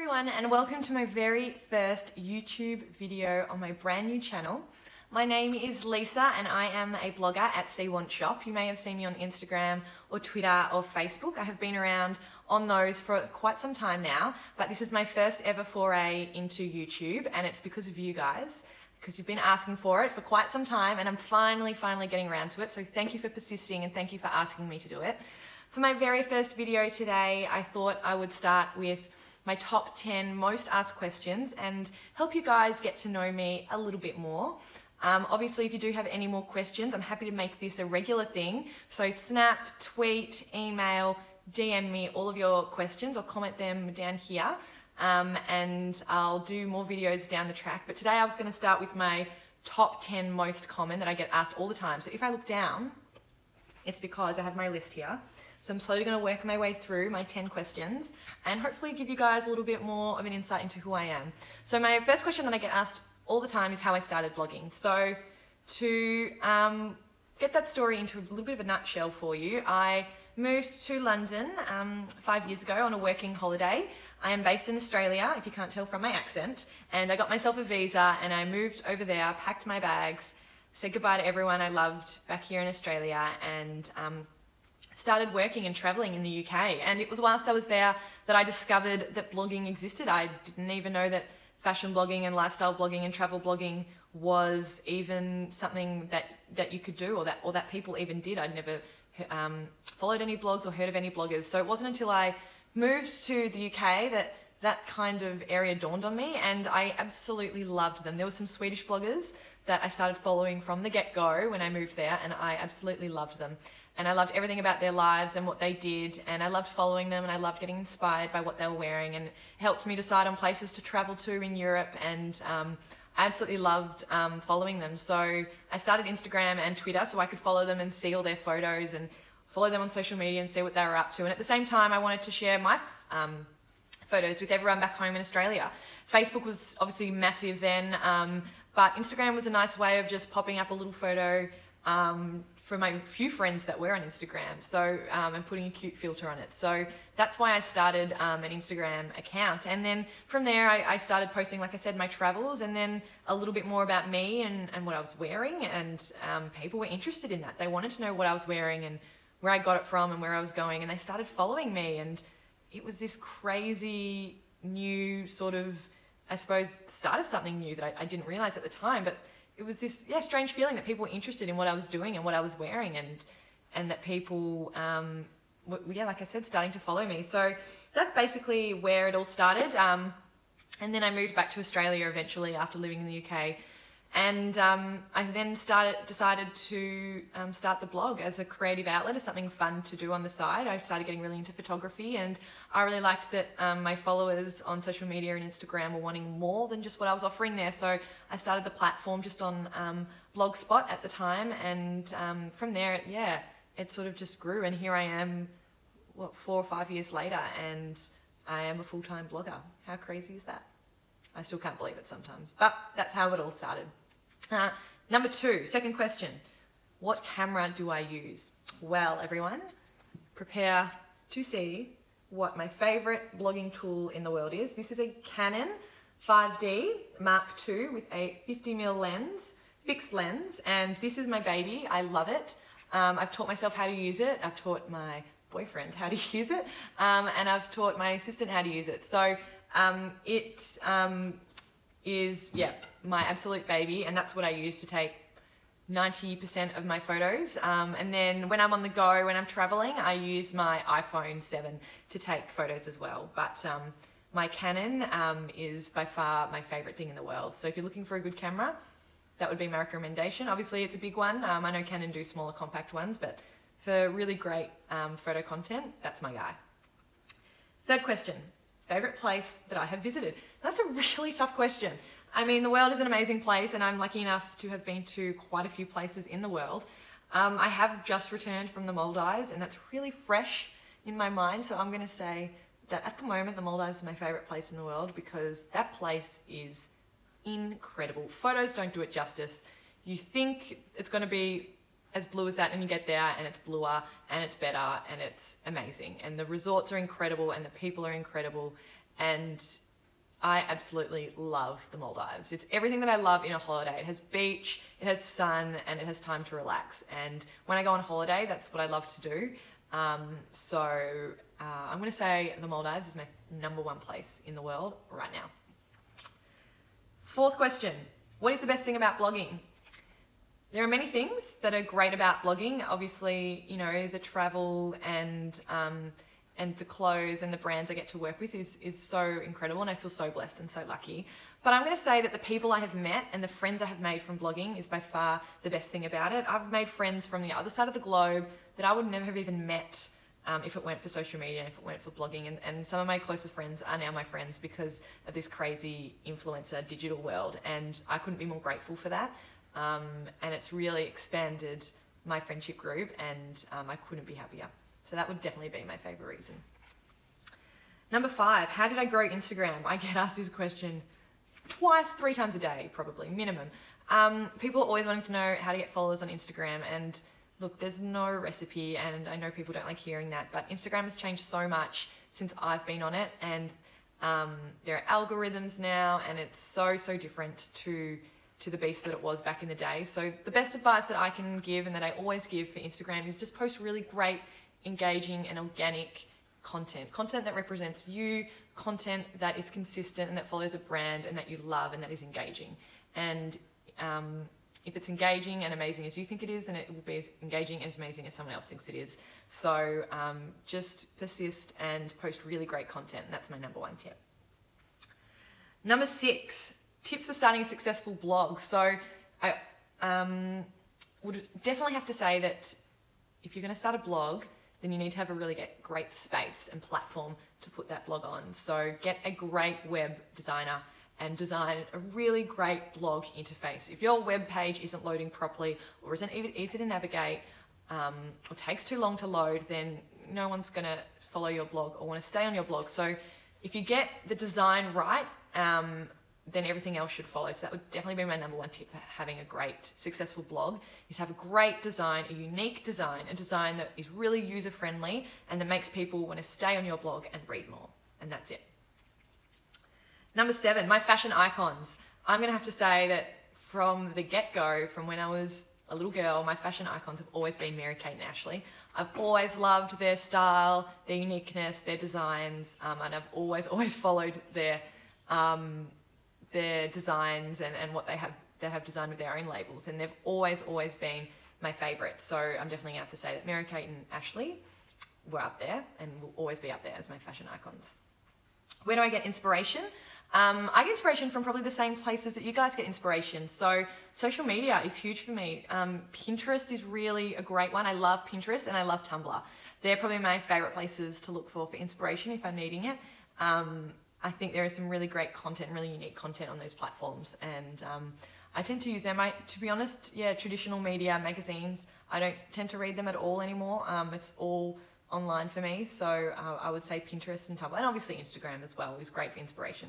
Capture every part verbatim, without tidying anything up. everyone, and welcome to my very first YouTube video on my brand new channel. My name is Lisa and I am a blogger at See Want Shop. You may have seen me on Instagram or Twitter or Facebook. I have been around on those for quite some time now, but this is my first ever foray into YouTube, and it's because of you guys, because you've been asking for it for quite some time, and I'm finally, finally getting around to it. So thank you for persisting and thank you for asking me to do it. For my very first video today, I thought I would start with my top ten most asked questions and help you guys get to know me a little bit more. Um, obviously, if you do have any more questions, I'm happy to make this a regular thing. So snap, tweet, email, D M me all of your questions or comment them down here. Um, and I'll do more videos down the track. But today I was going to start with my top ten most common that I get asked all the time. So if I look down, it's because I have my list here. So I'm slowly going to work my way through my ten questions and hopefully give you guys a little bit more of an insight into who I am. So my first question that I get asked all the time is how I started blogging. So to um, get that story into a little bit of a nutshell for you, I moved to London um, five years ago on a working holiday. I am based in Australia, if you can't tell from my accent, and I got myself a visa and I moved over there, packed my bags, said goodbye to everyone I loved back here in Australia, and um, started working and traveling in the U K. And it was whilst I was there that I discovered that blogging existed. I didn't even know that fashion blogging and lifestyle blogging and travel blogging was even something that, that you could do, or that, or that people even did. I'd never um, followed any blogs or heard of any bloggers. So it wasn't until I moved to the U K that that kind of area dawned on me, and I absolutely loved them. There were some Swedish bloggers that I started following from the get-go when I moved there, and I absolutely loved them. And I loved everything about their lives and what they did, and I loved following them, and I loved getting inspired by what they were wearing, and it helped me decide on places to travel to in Europe, and um, I absolutely loved um, following them. So I started Instagram and Twitter so I could follow them and see all their photos and follow them on social media and see what they were up to. And at the same time, I wanted to share my um, photos with everyone back home in Australia. Facebook was obviously massive then, um, but Instagram was a nice way of just popping up a little photo um, from my few friends that were on Instagram, so um, and putting a cute filter on it. So that's why I started um, an Instagram account, and then from there I, I started posting, like I said, my travels, and then a little bit more about me and, and what I was wearing, and um, people were interested in that. They wanted to know what I was wearing and where I got it from and where I was going, and they started following me, and it was this crazy new sort of, I suppose, start of something new that I, I didn't realize at the time, but it was this yeah strange feeling that people were interested in what I was doing and what I was wearing, and and that people um, were, yeah like I said, starting to follow me. So that's basically where it all started, um, and then I moved back to Australia eventually after living in the U K, and um, I then started decided to um, start the blog as a creative outlet, as something fun to do on the side. I started getting really into photography, and I really liked that um, my followers on social media and Instagram were wanting more than just what I was offering there, so I started the platform just on um, Blogspot at the time, and um, from there, it, yeah, it sort of just grew, and here I am, what, four or five years later, and I am a full-time blogger. How crazy is that? I still can't believe it sometimes, but that's how it all started. Uh, number two, second question, what camera do I use? Well, everyone, prepare to see what my favorite blogging tool in the world is. This is a Canon five D Mark two with a fifty millimeter lens, fixed lens, and this is my baby. I love it. Um, I've taught myself how to use it. I've taught my boyfriend how to use it, um, and I've taught my assistant how to use it. So um, it um, is, yeah, my absolute baby, and that's what I use to take ninety percent of my photos. Um, and then when I'm on the go, when I'm traveling, I use my iPhone seven to take photos as well. But um, my Canon um, is by far my favorite thing in the world. So if you're looking for a good camera, that would be my recommendation. Obviously, it's a big one. Um, I know Canon do smaller, compact ones, but for really great um, photo content, that's my guy. Third question, favorite place that I have visited. That's a really tough question. I mean, the world is an amazing place, and I'm lucky enough to have been to quite a few places in the world. Um, I have just returned from the Maldives, and that's really fresh in my mind, so I'm going to say that at the moment the Maldives is my favourite place in the world, because that place is incredible. Photos don't do it justice. You think it's going to be as blue as that, and you get there and it's bluer and it's better and it's amazing, and the resorts are incredible and the people are incredible, and I absolutely love the Maldives. It's everything that I love in a holiday. It has beach, it has sun, and it has time to relax. And when I go on holiday, that's what I love to do. Um, so uh, I'm going to say the Maldives is my number one place in the world right now. Fourth question. What is the best thing about blogging? There are many things that are great about blogging. Obviously, you know, the travel and um, and the clothes and the brands I get to work with is, is so incredible, and I feel so blessed and so lucky. But I'm gonna say that the people I have met and the friends I have made from blogging is by far the best thing about it. I've made friends from the other side of the globe that I would never have even met um, if it weren't for social media, if it weren't for blogging. And, and some of my closest friends are now my friends because of this crazy influencer digital world. And I couldn't be more grateful for that. Um, and it's really expanded my friendship group, and um, I couldn't be happier. So that would definitely be my favorite reason. Number five, how did I grow Instagram? I get asked this question twice, three times a day, probably, minimum. Um, people are always wanting to know how to get followers on Instagram, and look, there's no recipe, and I know people don't like hearing that, but Instagram has changed so much since I've been on it, and um, there are algorithms now, and it's so, so different to to the beast that it was back in the day. So the best advice that I can give and that I always give for Instagram is just post really great, engaging and organic content. Content that represents you, content that is consistent and that follows a brand and that you love and that is engaging. And um, if it's engaging and amazing as you think it is, then it will be as engaging and as amazing as someone else thinks it is. So um, just persist and post really great content. And that's my number one tip. Number six, tips for starting a successful blog. So I um, would definitely have to say that if you're going to start a blog, then you need to have a really great space and platform to put that blog on. So get a great web designer and design a really great blog interface. If your web page isn't loading properly or isn't easy to navigate um, or takes too long to load, then no one's going to follow your blog or want to stay on your blog. So if you get the design right, um, then everything else should follow. So that would definitely be my number one tip for having a great, successful blog, is have a great design, a unique design, a design that is really user-friendly and that makes people want to stay on your blog and read more. And that's it. Number seven, my fashion icons. I'm going to have to say that from the get-go, from when I was a little girl, my fashion icons have always been Mary-Kate and Ashley. I've always loved their style, their uniqueness, their designs, um, and I've always, always followed their... Um, their designs and, and what they have they have designed with their own labels, and they've always always been my favourites. So I'm definitely gonna have to say that Mary-Kate and Ashley were up there and will always be up there as my fashion icons. Where do I get inspiration? Um, I get inspiration from probably the same places that you guys get inspiration. So social media is huge for me. Um, Pinterest is really a great one. I love Pinterest and I love Tumblr. They're probably my favourite places to look for for inspiration if I'm needing it. Um, I think there is some really great content, really unique content on those platforms, and um, I tend to use them. I, to be honest, yeah, traditional media, magazines, I don't tend to read them at all anymore. Um, it's all online for me, so uh, I would say Pinterest and Tumblr, and obviously Instagram as well is great for inspiration.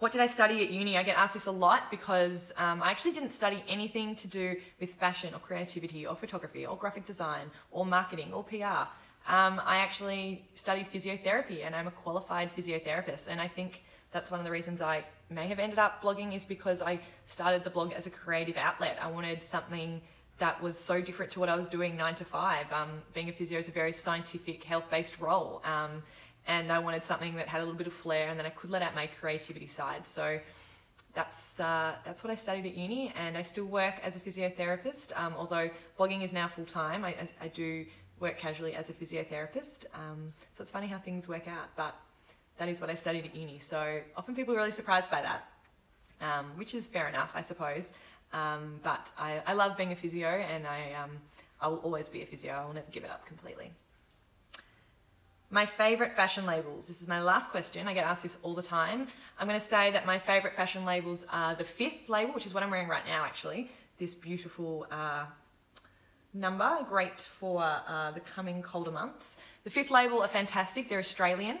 What did I study at uni? I get asked this a lot because um, I actually didn't study anything to do with fashion or creativity or photography or graphic design or marketing or P R. Um, I actually studied physiotherapy, and I'm a qualified physiotherapist, and I think that's one of the reasons I may have ended up blogging, is because I started the blog as a creative outlet. I wanted something that was so different to what I was doing nine to five. Um, being a physio is a very scientific, health-based role, um, and I wanted something that had a little bit of flair and that I could let out my creativity side. So that's, uh, that's what I studied at uni, and I still work as a physiotherapist, um, although blogging is now full-time. I, I, I do work casually as a physiotherapist, um, so it's funny how things work out, but that is what I studied at uni, so often people are really surprised by that, um, which is fair enough, I suppose, um, but I, I love being a physio, and I, um, I will always be a physio. I will never give it up completely. My favourite fashion labels. This is my last question. I get asked this all the time. I'm going to say that my favourite fashion labels are The Fifth Label, which is what I'm wearing right now, actually, this beautiful uh, number, great for uh, the coming colder months. The Fifth Label are fantastic. They're Australian,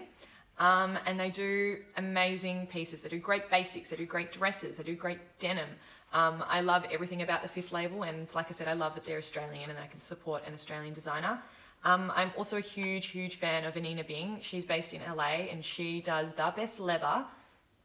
um, and they do amazing pieces. They do great basics, they do great dresses, they do great denim. Um, I love everything about The Fifth Label, and like I said, I love that they're Australian and I can support an Australian designer. Um, I'm also a huge, huge fan of Anina Bing. She's based in L A and she does the best leather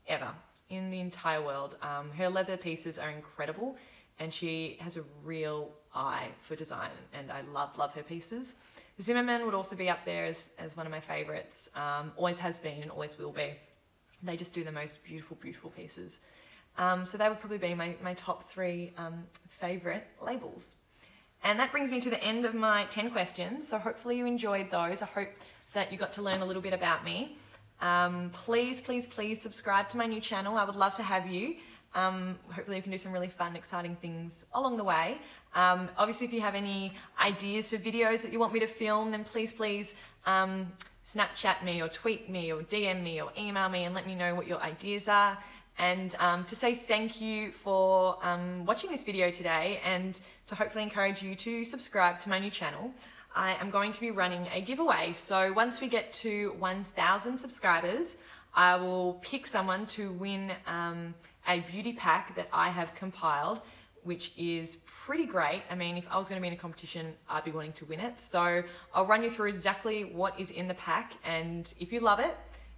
ever in the entire world. Um, her leather pieces are incredible and she has a real eye for design and I love, love her pieces. Zimmermann would also be up there as, as one of my favorites. Um, always has been and always will be. They just do the most beautiful, beautiful pieces. Um, so that would probably be my, my top three um, favorite labels. And that brings me to the end of my ten questions. So hopefully you enjoyed those. I hope that you got to learn a little bit about me. Um, please, please, please subscribe to my new channel. I would love to have you. Um, hopefully you can do some really fun, exciting things along the way. Um, obviously, if you have any ideas for videos that you want me to film, then please, please um, Snapchat me or tweet me or D M me or email me and let me know what your ideas are. And um, to say thank you for um, watching this video today and to hopefully encourage you to subscribe to my new channel. I am going to be running a giveaway. So once we get to one thousand subscribers, I will pick someone to win um, a beauty pack that I have compiled, which is pretty great. I mean, if I was going to be in a competition, I'd be wanting to win it. So I'll run you through exactly what is in the pack. And if you love it,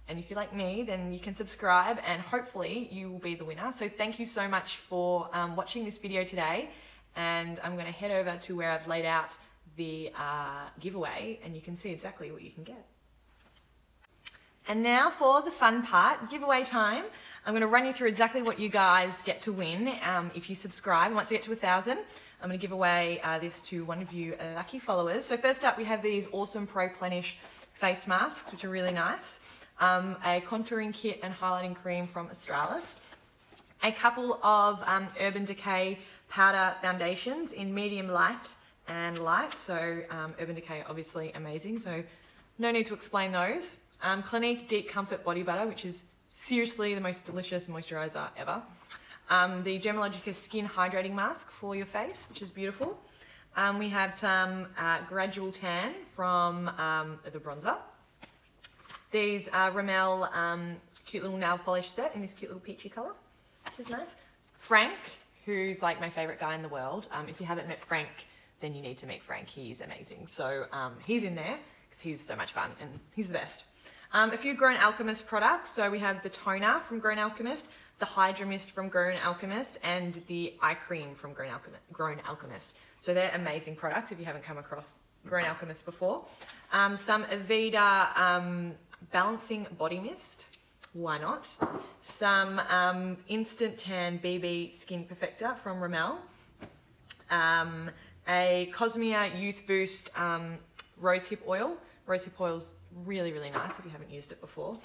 and if you're like me, then you can subscribe and hopefully you will be the winner. So thank you so much for um, watching this video today. And I'm going to head over to where I've laid out the uh, giveaway and you can see exactly what you can get. And now for the fun part, giveaway time. I'm going to run you through exactly what you guys get to win um, if you subscribe. And once you get to one thousand, I'm going to give away uh, this to one of you lucky followers. So first up, we have these awesome Pro Plenish face masks, which are really nice. Um, a contouring kit and highlighting cream from Australis. A couple of um, Urban Decay powder foundations in medium light and light. So um, Urban Decay, obviously amazing. So no need to explain those. Um, Clinique Deep Comfort Body Butter, which is seriously the most delicious moisturiser ever. Um, the Dermalogica Skin Hydrating Mask for your face, which is beautiful. Um, we have some uh, Gradual Tan from um, the bronzer. These uh, Rimmel um, cute little nail polish set in this cute little peachy colour, which is nice. Frank, who's like my favourite guy in the world. Um, if you haven't met Frank, then you need to meet Frank. He's amazing. So um, he's in there because he's so much fun and he's the best. Um, a few Grown Alchemist products. So we have the toner from Grown Alchemist, the Hydra Mist from Grown Alchemist, and the eye cream from Grown Alchemist. Grown Alchemist. So they're amazing products if you haven't come across Grown Alchemist before. Um, some Aveda um, balancing body mist, why not? Some um, Instant Tan B B Skin Perfector from Rimmel. Um, a Cosmia Youth Boost um, Rosehip Oil. Rosehip Oil's really, really nice if you haven't used it before.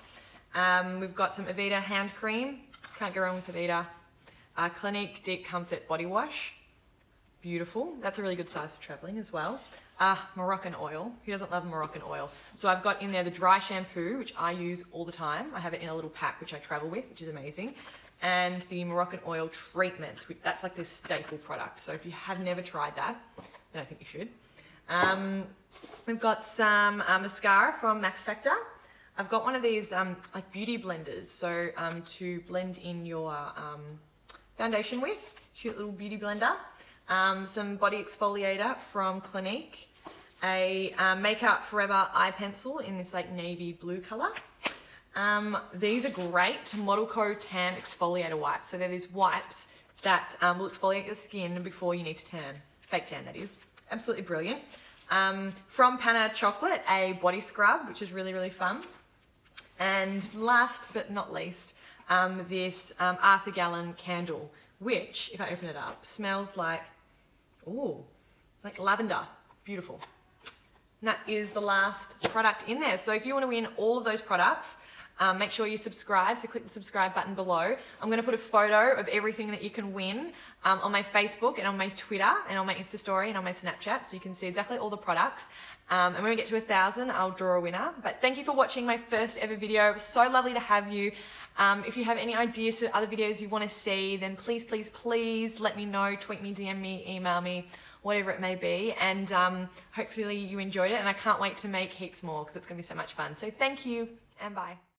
Um, we've got some Aveda Hand Cream. Can't go wrong with Aveda. Uh, Clinique Deep Comfort Body Wash. Beautiful. That's a really good size for travelling as well. Uh, Moroccan oil. Who doesn't love Moroccan oil? So I've got in there the dry shampoo, which I use all the time. I have it in a little pack, which I travel with, which is amazing. And the Moroccan oil treatment, which that's like this staple product. So if you have never tried that, then I think you should. Um, we've got some uh, mascara from Max Factor. I've got one of these um, like beauty blenders. So um, to blend in your um, foundation with, cute little beauty blender. Um, some body exfoliator from Clinique. A uh, Makeup Forever eye pencil in this like navy blue colour. Um, these are great, Model Co Tan Exfoliator Wipes. So they're these wipes that um, will exfoliate your skin before you need to tan, fake tan that is. Absolutely brilliant. Um, from Panna Chocolate, a body scrub, which is really, really fun. And last but not least, um, this um, Arthur Gallen candle, which, if I open it up, smells like, ooh, it's like lavender. Beautiful. And that is the last product in there. So if you want to win all of those products, um, make sure you subscribe. So click the subscribe button below. I'm going to put a photo of everything that you can win um, on my Facebook and on my Twitter and on my Insta story and on my Snapchat. So you can see exactly all the products. Um, and when we get to a thousand, I'll draw a winner. But thank you for watching my first ever video. It was so lovely to have you. Um, if you have any ideas for other videos you want to see, then please, please, please let me know. Tweet me, D M me, email me, whatever it may be, and um, hopefully you enjoyed it, and I can't wait to make heaps more because it's going to be so much fun. So thank you, and bye.